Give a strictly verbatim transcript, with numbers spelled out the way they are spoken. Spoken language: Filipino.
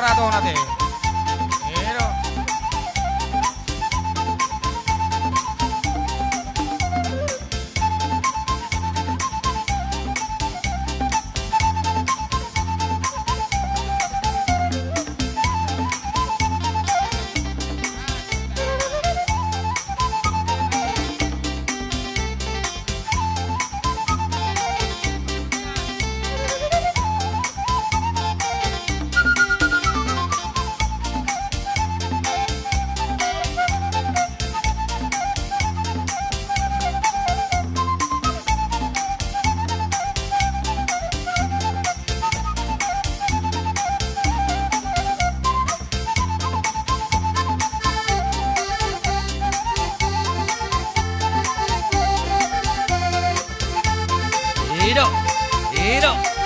sigurado natin. Pero Hero, hero.